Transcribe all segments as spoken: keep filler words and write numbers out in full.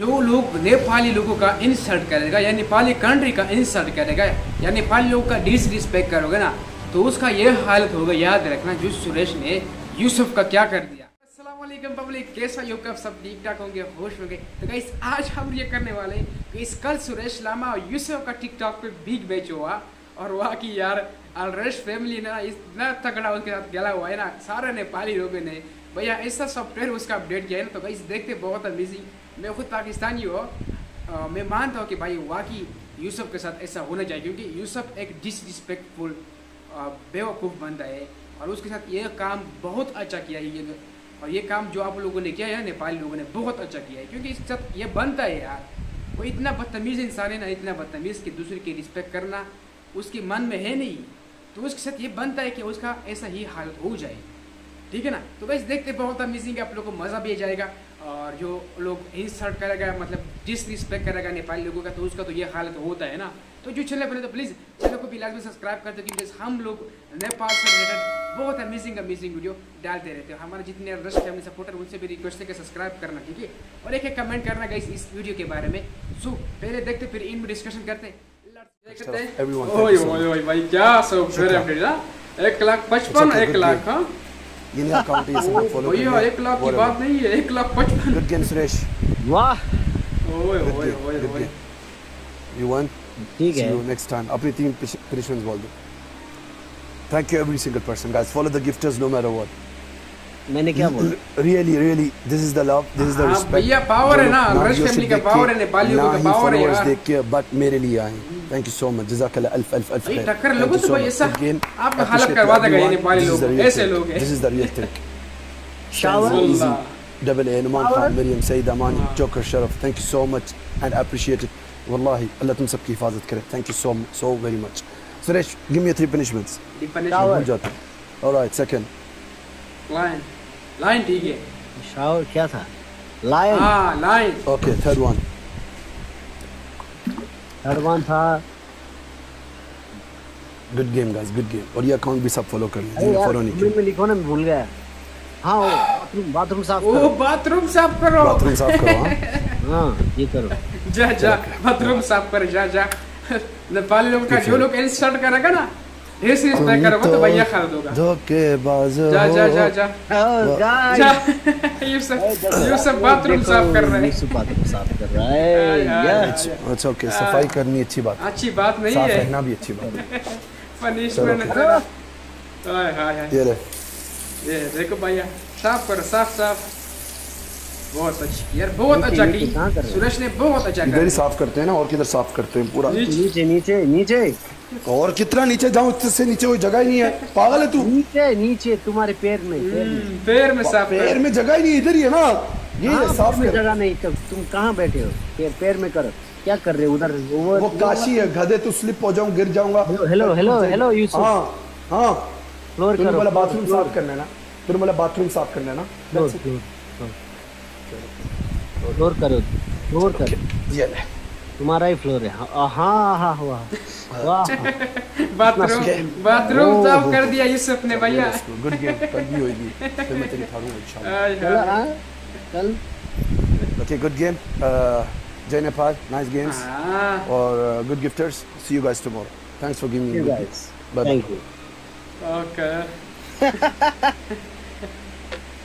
जो लोग नेपाली लोगों का इंसल्ट करेगा या नेपाली कंट्री का इंसल्ट करेगा या नेपाली लोगों का डिसरिस्पेक्ट करोगे ना, तो उसका यह हालत होगा, याद रखना, जो सुरेश ने यूसुफ का क्या कर दिया। अस्सलामुअलैकुम पब्लिक, कैसा योग आप सब ठीक ठाक होंगे, होश हो गए। तो गाइस आज हम ये करने वाले हैं कि इस कल सुरेश लामा और यूसुफ का टिकटॉक पे बिग मैच हुआ और वहाँ की यार अलरेस्ट फैमिली ना इतना तगड़ा उनके साथ गला हुआ है ना, सारे नेपाली लोगों ने भैया ऐसा सॉफ्टवेयर उसका अपडेट किया है ना। तो गाइस देखते बहुत अमेजिंग। मैं खुद पाकिस्तानी हूँ, मैं मानता हूँ कि भाई वाकई यूसुफ के साथ ऐसा होना चाहिए, क्योंकि यूसुफ एक डिसरिस्पेक्टफुल बेवकूफ़ बंदा है और उसके साथ ये काम बहुत अच्छा किया है ये। और ये काम जो आप लोगों ने किया है नेपाली लोगों ने बहुत अच्छा किया है, क्योंकि इसके साथ ये बनता है यार, वो इतना बदतमीज़ इंसान है ना, इतना बदतमीज़ कि दूसरे की रिस्पेक्ट करना उसके मन में है नहीं, तो उसके साथ ये बनता है कि उसका ऐसा ही हालत हो जाए, ठीक है ना। तो गाइस देखते बहुत अमेजिंग है, आप लोगों को मज़ा भी आ जाएगा। और जो लोग इंसल्ट करेगा मतलब डिसरिस्पेक्ट करेगा नेपाली लोगों का, तो उसका तो ये हालत होता है ना। तो जो चैनल बने तो प्लीज़ चैनल को भी लाइक में सब्सक्राइब कर दो, क्योंकि हम लोग नेपाल से रिलेटेड बहुत अमेजिंग अमेजिंग वीडियो डालते रहते हैं। हमारे जितने अलरेस्ट फैमिली सपोर्टर उनसे भी रिक्वेस्ट है कि सब्सक्राइब करना, ठीक है, और एक एक कमेंट करना गाइस इस वीडियो के बारे में। सो पहले देखते फिर इनमें डिस्कशन करते हैं। एक लाख पचपन एक लाख हाँ ये नहीं अकाउंट है इसमें फॉलो करिए। भैया एक लाख की बात नहीं है, एक लाख पचपन। गुड गेम सुरेश, वाह, ओए ओए ओए, यू वन, ठीक है, यू नेक्स्ट टाइम अपनी टीम फिनिशर्स बोल दो। Thank you every single person guys, follow the gifters no matter what. मैंने क्या बोला, really really this is the love, this is the respect. भैया पावर है ना, अलरेस्ट फैमिली का पावर है, नेपालियों का पावर है यार। देख के बट मेरे लिए आए, थैंक यू सो मच, जज़ाकल्लाह अल्फ अल्फ अल्फ। ये टक्कर लोगों से भाई ऐसा आपका हालत करवा देगा ये नेपाली लोग, ऐसे लोग हैं। This is the real thing. शाबाश double A Numan Khan, Mariam Saeed Amani, joker Sharaf, thank you so much and appreciate it वल्लाही। अल्लाह तुम सबकी हिफाजत करे, thank you so so very much Suresh. Give me three punishments. Three punishment हो जाता है। ऑलराइट, सेकंड लाइन लाइन, ठीक है शावर क्या था, लाइन, हां line, okay. Third one, third one था good game guys, good game. और ये अकाउंट भी सब फॉलो कर लीजिए, फॉलो नहीं किया मैं लिखो ना, भूल गया। हां वो बाथरूम बाथरूम साफ करो, ओ बाथरूम साफ करो, बाथरूम साफ करो, हां ये करो, जा जा बाथरूम साफ कर, जा जा। नेपाली लोग का जो लोग इंसल्ट करेगा ना, ऐसे रिस्पेक्ट करोगे तो भैया खा दोगा, धोखेबाज हो, जा जा जा जा गाइस। ये सब ये सब बाथरूम साफ कर रहे हैं, बाथरूम साफ कर रहा है। इट्स ओके, सफाई करनी अच्छी बात, अच्छी बात नहीं है, साफ रहना भी अच्छी बात है। पनिशमेंट है, हाय हाय, ये ले ये देखो भैया साफ कर, साफ साफ बहुत अच्छा यार, बहुत अच्छा की सुरेश ने, बहुत अच्छा कर। इधर ही साफ करते हैं ना, और किधर साफ करते हैं पूरा नीचे नीचे नीचे, और कितना नीचे जाऊं, इससे नीचे कोई जगह ही नहीं है, पागल है तू। नीचे नीचे तुम्हारे पैर में, पैर में साफ, पैर में जगह ही नहीं, इधर ही है ना, ये हाँ, साफ में जगह नहीं। तब तुम कहाँ बैठे हो, पैर पैर में करो, क्या कर रहे हो उधर, वो वो काशी है गधे, तू स्लिप हो जाऊं, गिर जाऊंगा। हेलो हेलो हेलो यूसुफ, हां हां फ्लोर करो, तुम्हारा बाथरूम साफ करना है ना, तुम्हारा बाथरूम साफ करना है ना, फ्लोर करो, फ्लोर करो, ये ले तुम्हारा ही फ्लोर है। हाँ हाँ वाह वाह, बाथरूम बाथरूम साफ कर दिया यूसुफ ने भैया। गुड गेम, कल भी होगी फिर मैं तेरी थारू इंशाल्लाह कल। ओके गुड गेम जय नेपाल, नाइस गेम्स और good gifters. See you guys tomorrow, thanks for giving me guys, thank you. Okay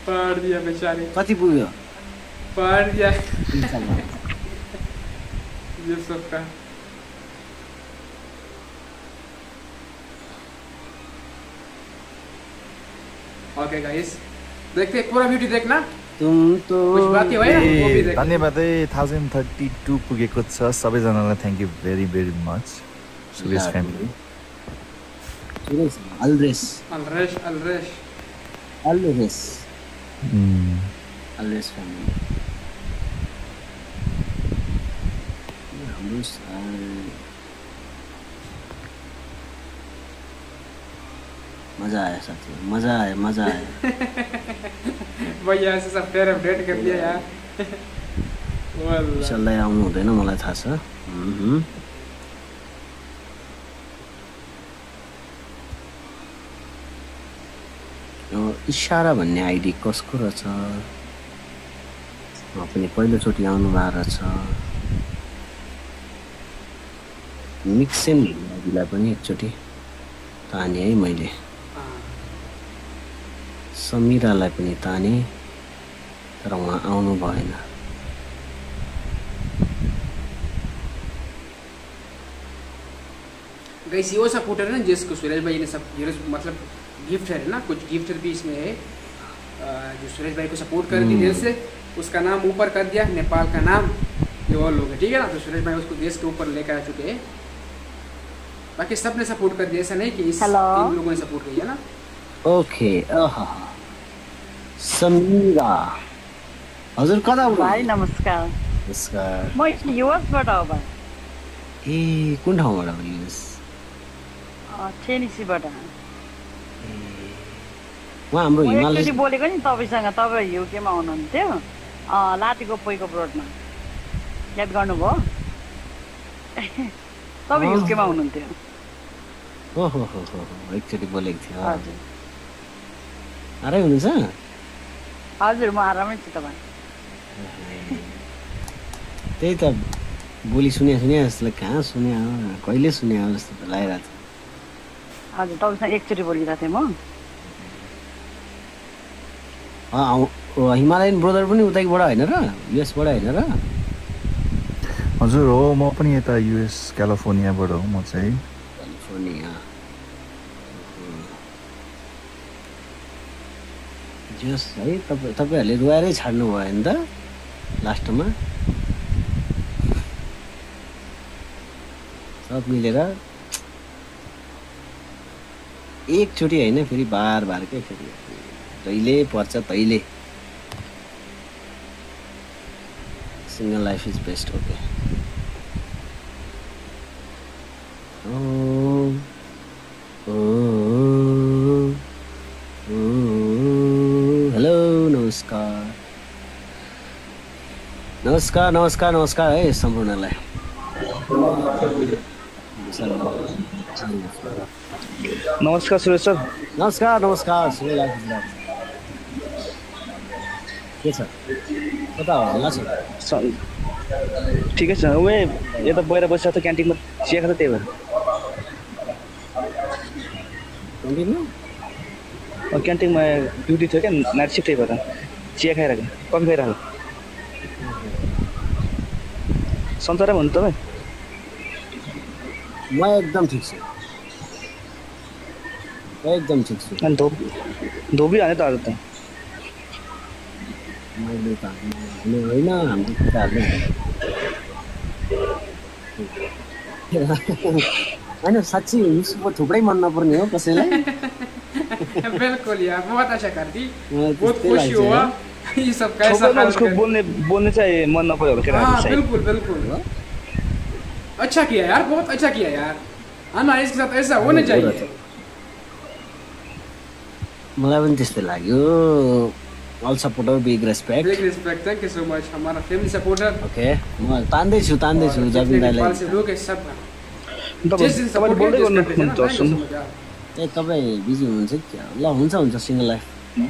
पढ़ दिया बेचारे, पति पूजा पढ़ दिया इंशाल्लाह यूसुफ का। ओके गाइस देखते पूरा वीडियो देखना, तुम तो कुछ बातें भएन वो भी देख। धन्यवाद एक हजार बत्तीस पुगेको छ सबैजनालाई, thank you very very much Suresh family, Suresh अलरेस अलरेस अलरेस अलरेस अलरेस फ्यामिली। मजा आया साथियों, मजा आया मजा आया भैया, ऐसे सब फेयर अपडेट कर दिया यार वाला। इन्शाअल्लाह आउनु हुँदैन मलाई थाहा छ। यो इशारा भन्ने आइडी कसको रहेछ, पनि पहिलोचोटि आउनु भएको छ। मिक्सन दिदीलाई पनि एकचोटि ताने है मैले, समीरालाई पनि ताने तर उहाँ आउनु भएन। गाइस ये वो सपोर्ट है ना जिसको सुरेश भाई ने सब मतलब गिफ्ट है ना, कुछ गिफ्ट भी इसमें है जो सुरेश भाई को सपोर्ट कर दी दिल से, उसका नाम ऊपर कर दिया नेपाल का नाम ये और लोग है ठीक है ना। तो सुरेश भाई उसको देश के ऊपर लेकर आ चुके हैं, बाकी सब ने सपोर्ट कर दिया, ऐसा नहीं कि इस तीन लोगों ने सपोर्ट किया ना। ओके समीरा हजुर कता हुनु भाइ? नमस्कार नमस्कार, म युएसबाट हो भाइ। ए कुन ठाउँबाट हो? युएस टेनेसीबाट। उहाँ हाम्रो हिमालय बोलेको नि तपाईसँग, तपाईँ युकेमा हुनुहुन्थ्यो लाटीको पोइको ब्रोडमा, याद गर्नुभयो? तपाईँ युकेमा हुनुहुन्थ्यो। ओहो हो हो एकचोटि बोलेको थियो। हजुर आरामै हुनुहुन्छ? हजुर म आरामै छु। तपाईँ त्यही त बोली सुने सुने जस्तो कहाँ सुने हो कहिले सुने हो जस्तो लागिरहेको थियो। हजुर तपाईँसँग एकचोटि बोलिरहेको थिएँ म। हिमालयन ब्रदर पनि उतैबाट होइन र युएसबाट होइन र? हजुर हो म पनि यता युएस क्यालिफोर्नियाबाट हो म चाहिँ। क्यालिफोर्निया जस है। तपाईँ तपाईँहरूले रुवाएरै छाड्नु भयो नि त लास्टमा सब मिलेर एकचोटि होइन फेरि बार बारकै फेरि तैले पर्छ तैले। Single life is best. Okay oh oh oh hello नमस्कार नमस्कार नमस्कार नमस्कार है सम्पूर्णलाई। नमस्कार सुरेश सर। नमस्कार नमस्कार के छ कता होला सर? ठिकै छ उयो यता बाहिर बसिरहेको क्यान्टिनमा चिया खाँदा त्यही भएर। क्यान्टिनमा क्यान्टिनमा ड्युटी थियो क्या नाइट सिफ्ट त्यही भएर चिया खाइरहेको कफी खाइरहेको। सन्चै भन्नु तपाईँ? म एकदम ठिक छु एकदम ठिक छु। अनि धोप धोपी हाने त आज त मैले त हाने होइन हाम्रो केटाहरूले होइन। साँच्ची युसुफको थुप्रै मन नपर्ने हो कसैलाई? बिल्कुल यार बहुत अच्छा गर्दी बहुत खुसी हो ये सब कैसा हाल उसको बोलने बोलने चाहिँ मन नपर्यो होला केटाहरुलाई। हां बिल्कुल बिल्कुल अच्छा किया यार बहुत अच्छा किया यार। हमारे इसके साथ ऐसा होना चाहिए। मलाई पनि त्यस्तै लाग्यो। All supporter big respect big respect thank you so much हमारा फैमिली सपोर्टर। ओके म तान्दै छु तान्दै छु जबिनलाई जस दिन सबै बोल्दै गर्नुहुन्छ। ए तपाई बिजी हुनुहुन्छ क्या? ल हुन्छ हुन्छ सिंगल लाइफ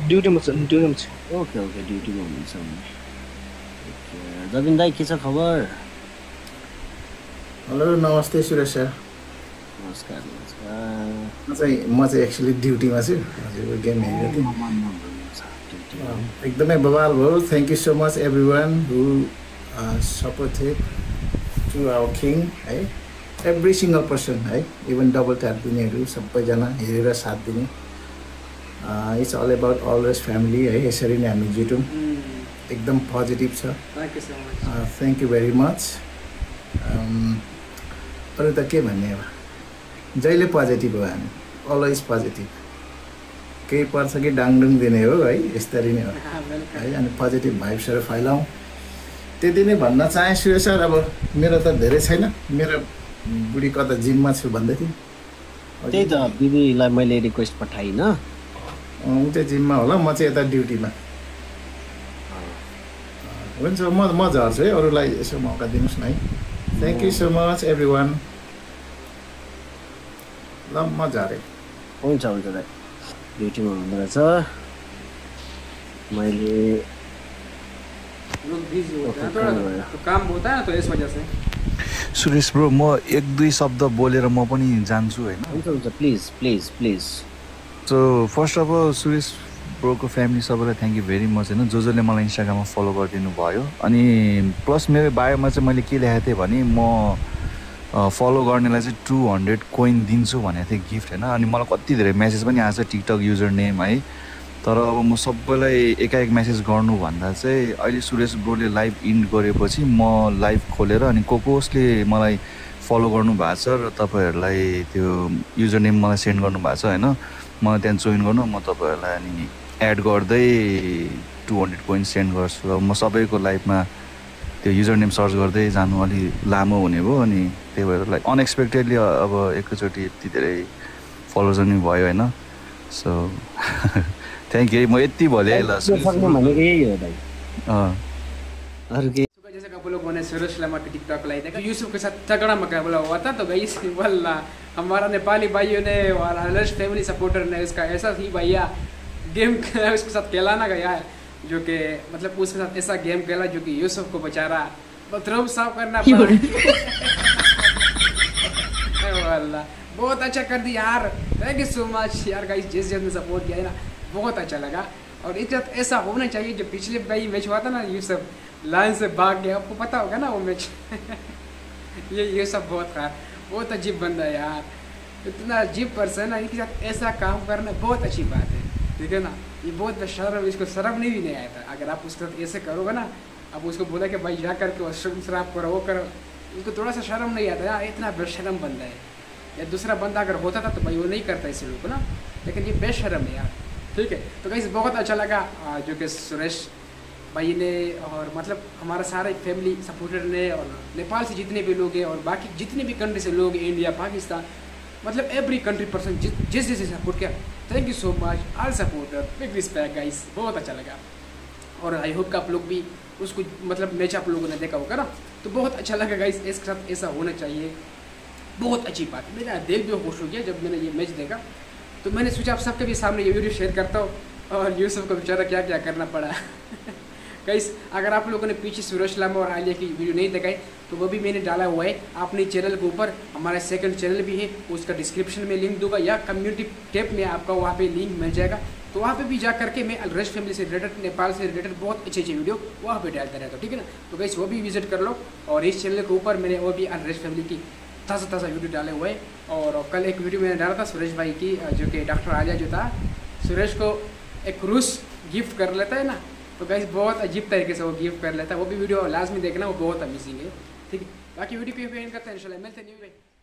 ड्युटीमा छ ड्युटीमा छ। ओके ओके ड्युटीमा हुनुहुन्छ। ओके जबिन दाइ के छ खबर? हेलो नमस्ते सुरेश सर। नमस्कार नमस्कार। म चाहिँ एक्चुअली ड्युटीमा छु हजुरको गेम हेरेको थिएँ एकदमै बवाल भयो। Thank you so much every one who supported to our king है एभ्री सिङ्गल पर्सन है इभन डबल ट्याप दिनेहरू सबैजना हेरेर साथ दिने। इट्स अल एबाउट अलवेस्ट फ्यामिली है यसरी नै हामी जुटौँ एकदम पोजिटिभ छ। Thank you very much. अरू त के भन्ने अब जहिले पोजिटिभ हो हामी अलवेज पोजिटिभ। केही पर्छ कि डाङडुङ दिने हो है यसरी नै हो है। अनि पोजिटिभ भाइब्सहरू फैलाउँ त्यति नै भन्न चाहे सुरेश सर। अब मेरो त धेरै छैन मेरो बुढी कता जिममा छु भन्दै थिएँ। त्यही त दिदीलाई मैले रिक्वेस्ट पठाइन ऊ चाहिँ जिममा होला म चाहिँ यता ड्युटीमा। हुन्छ म म झर्छु है अरूलाई यसो मौका दिनुहोस् न है। Thank you so much every one. ल म झरेँ हुन्छ हुन्छ दाइ ड्युटीमा हुँदो रहेछ। मैले लोग बिजी होते हैं थोड़ा, तो काम होता है ना, तो इस वजह से। सुरेश ब्रो म एक दुई शब्द बोलेर म पनि जान्छु हैन। हुन्छ हुन्छ, please please please. So first of all Suresh ब्रोको फ्यामिली सबैलाई थ्याङ्क यू भेरी मच हैन, जो जोले मलाई इन्स्टाग्राममा फलो गरिदिनु भयो। अनि प्लस मेरो बायोमा चाहिँ मैले के लेखेको थिएँ भने म फलो गर्नेलाई चाहिँ टू हंड्रेड कोइन दिन्छु भनेको थिएँ गिफ्ट हैन। अनि मलाई कति धेरै मेसेज पनि आएछ टिकटक युजर नेम है, तर अब म सबैलाई एकाएक मेसेज गर्नुभन्दा चाहिँ अहिले सुरेश ब्रोले लाइभ इन्ड गरेपछि म लाइभ खोलेर अनि को कोसले मलाई फलो गर्नुभएको छ र तपाईहरुलाई त्यो युजर नेम मलाई सेन्ड गर्नुभएको छ हैन, म त्यहाँ जोइन गर्नु, म तपाईहरुलाई अनि एड गर्दै टू हन्ड्रेड कोइन सेन्ड गर्छु। म सबैको लाइभमा त्यो युजर नेम सर्च गर्दै जानु अलि लामो हुने भयो, अनि त्यही भएर लाइक अनएक्सपेक्टेडली अब एकैचोटी यति धेरै फलोवर्स पनि भयो हैन। So thank you. मैं इतनी बोले है लास्ट में मैंने यही हो भाई। हां और के जैसे कपल लोग बने सुरेश लमा के टिकटॉक लाए थे, यूसुफ के साथ तगड़ा मुकाबला हुआ था। तो गाइस वल्ला हमारा नेपाली भाइयों ने और अलरेस्ट फैमिली सपोर्टर ने इसका ऐसा ही भैया गेम उसके साथ खेलाना गया है, जो कि मतलब उसके साथ ऐसा गेम खेला जो कि यूसुफ को बेचारा बाथरूम साफ करना पड़ा। वल्ला बहुत अच्छा कर दिया यार, थैंक यू सो मच यार गाइस, जिस जिसने सपोर्ट किया है ना बहुत अच्छा लगा। और एक साथ ऐसा होना चाहिए, जो पिछले बार मैच हुआ था ना यूसुफ लाइन से भाग गया, आपको पता होगा ना वो मैच। ये ये सब बहुत खराब, बहुत अजीब बंदा है यार, इतना अजीब पर्सन है, इनके साथ ऐसा काम करना बहुत अच्छी बात है, ठीक है ना। ये बहुत बेशर्म, इसको शर्म नहीं भी नहीं आया था। अगर आप उसके साथ ऐसे करोगे ना, अब उसको बोला कि भाई जा करके वॉशरूम शराब करो वो करो, उसको थोड़ा सा शर्म नहीं आता यार, इतना बेशर्म बंदा है। या दूसरा बंदा अगर होता था तो भाई वो नहीं करता इस लोग को ना, लेकिन ये बेशर्म है यार, ठीक है। तो गाइस बहुत अच्छा लगा जो कि सुरेश भाई ने और मतलब हमारा सारे फैमिली सपोर्टर ने और नेपाल से जितने भी लोग हैं और बाकी जितने भी कंट्री से लोग हैं, इंडिया पाकिस्तान मतलब एवरी कंट्री पर्सन जिस जिस जिससे सपोर्ट किया, thank you so much all supporter, big respect guys, बहुत अच्छा लगा। और आई होप का आप लोग भी उसको मतलब मैच आप लोगों ने देखा होगा ना, तो बहुत अच्छा लगा गाइस, इसके साथ ऐसा होना चाहिए, बहुत अच्छी बात। मेरा दिल भी खुश हो गया जब मैंने ये मैच देखा, तो मैंने सोचा आप सबके भी सामने ये वीडियो शेयर करता हूँ, और यूसुफ को बेचारा क्या क्या करना पड़ा। गाइस अगर आप लोगों ने पीछे सुरेश लामा और आलिया की वीडियो नहीं दिखाई तो वो भी मैंने डाला हुआ है अपने चैनल के ऊपर, हमारा सेकंड चैनल भी है, उसका डिस्क्रिप्शन में लिंक दूंगा या कम्युनिटी टैब में आपका वहाँ पर लिंक मिल जाएगा। तो वहाँ पे भी जा करके मैं अलरेस्ट फैमिली से रिलेटेड, नेपाल से रिलेटेड बहुत अच्छी अच्छी वीडियो वहाँ पर डालता रहता हूँ, ठीक है ना। तो गाइस वो भी विजिट कर लो, और इस चैनल के ऊपर मैंने वो भी अलरेस्ट फैमिली की ताज़ा ताज़ा वीडियो डाले हुए। और कल एक वीडियो मैंने डाला था सुरेश भाई की, जो कि डॉक्टर आलिया जो था सुरेश को एक क्रूस गिफ्ट कर लेता है ना, तो गाइस बहुत अजीब तरीके से वो गिफ्ट कर लेता है, वो भी वीडियो लास्ट में देखना, वो बहुत अमेजिंग है, ठीक है। बाकी वीडियो को एंड करते हैं, इंशाल्लाह मिलते हैं न्यू वीडियो।